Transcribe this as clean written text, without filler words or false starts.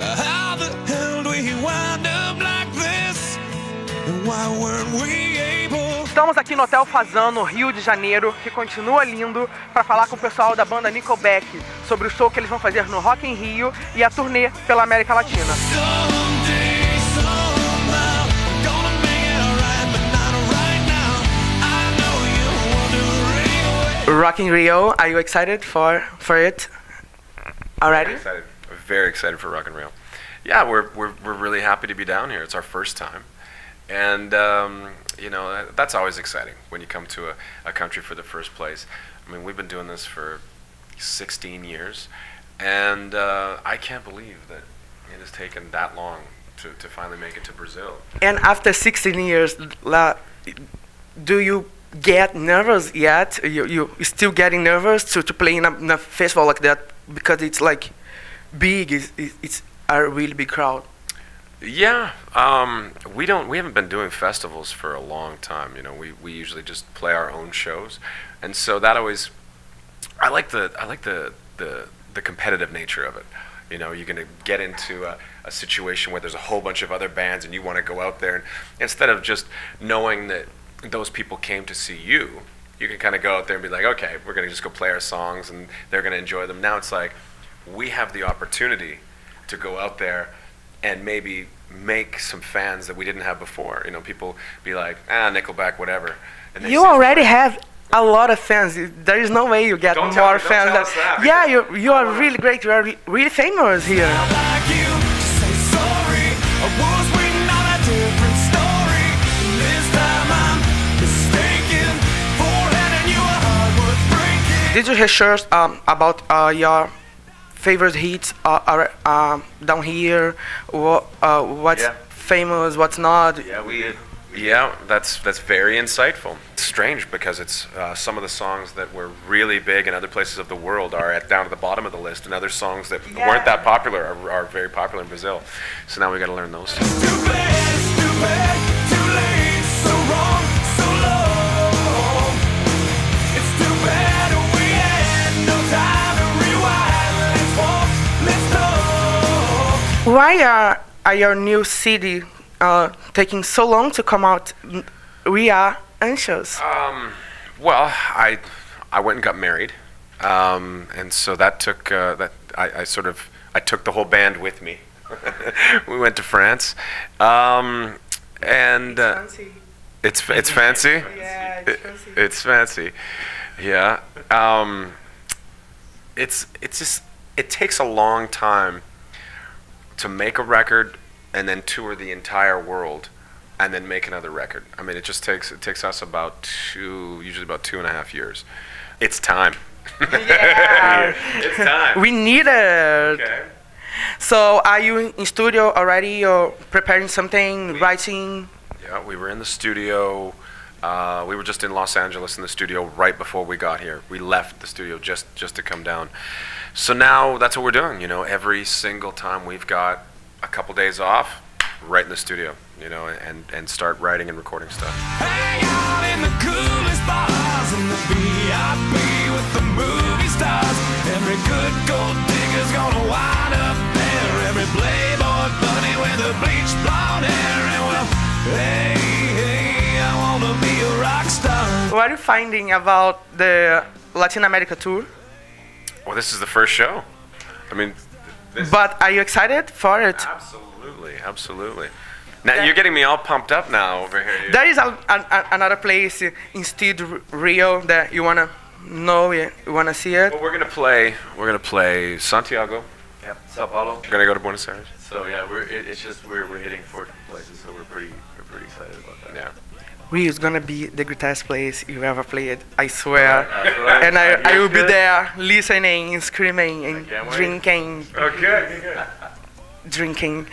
How the hell do we wind up like this? And why weren't we able? Estamos aqui no Hotel Fasano, Rio de Janeiro, que continua lindo, para falar com o pessoal da banda Nickelback sobre o show que eles vão fazer no Rock in Rio e a turnê pela América Latina. Rock in Rio, are you excited for it already? Very excited for Rock in Rio. Yeah, we're really happy to be down here. It's our first time, and you know, that's always exciting when you come to a country for the first place. I mean, we've been doing this for 16 years, and I can't believe that it has taken that long to finally make it to Brazil. And after 16 years, do you get nervous yet? You still getting nervous to play in a festival like that, because it's like big, it's a really big crowd? Yeah, we haven't been doing festivals for a long time. You know, we usually just play our own shows, and so that always, I like the competitive nature of it. You know, you're gonna get into a situation where there's a whole bunch of other bands, and you want to go out there, and instead of just knowing that those people came to see you, you can kind of go out there and be like, okay, we're going to just go play our songs and they're going to enjoy them. Now it's like, we have the opportunity to go out there and maybe make some fans that we didn't have before. You know, people be like, ah, Nickelback, whatever. And you already have a lot of fans. There is no way you get more fans. Yeah, you are really great. You are really famous here. Did you research about your favorite hits down here? What's famous? What's not? Yeah, that's very insightful. It's strange because it's some of the songs that were really big in other places of the world are down at the bottom of the list, and other songs that weren't that popular are very popular in Brazil. So now we got to learn those. Why are your new CD taking so long to come out? We are anxious. Well, I went and got married, and so that took I took the whole band with me. We went to France, and it's fancy. Yeah, it's fancy. Yeah, it's just, it takes a long time to make a record and then tour the entire world and then make another record. I mean, it takes us about usually about two and a half years. It's time. Yeah. It's time. We need it. Okay. So are you in studio already, or preparing something, writing? Yeah, we were in the studio. We were just in Los Angeles in the studio right before we got here. We left the studio just to come down. So now that's what we're doing. You know, every single time we've got a couple days off, right in the studio. You know, and start writing and recording stuff. Hang out in the coolest bars, in the VIP with the movie stars. Every good gold digger's gonna wind up there. Every playboy bunny with the bleach blonde hair. And well, hey, I wanna be a rock star. What are you finding about the Latin America tour? Well, this is the first show. I mean, but are you excited for it? Absolutely, absolutely. Now you're getting me all pumped up now over here. There is another place instead Rio that you wanna know, you wanna see it. Well, we're gonna play Santiago. Yeah, São Paulo. We're gonna go to Buenos Aires. So yeah, it's just we're hitting four places, so we're pretty excited about that. Yeah. Rio is gonna be the greatest place you ever played, I swear. And I will be there listening and screaming and drinking. Okay. Drinking.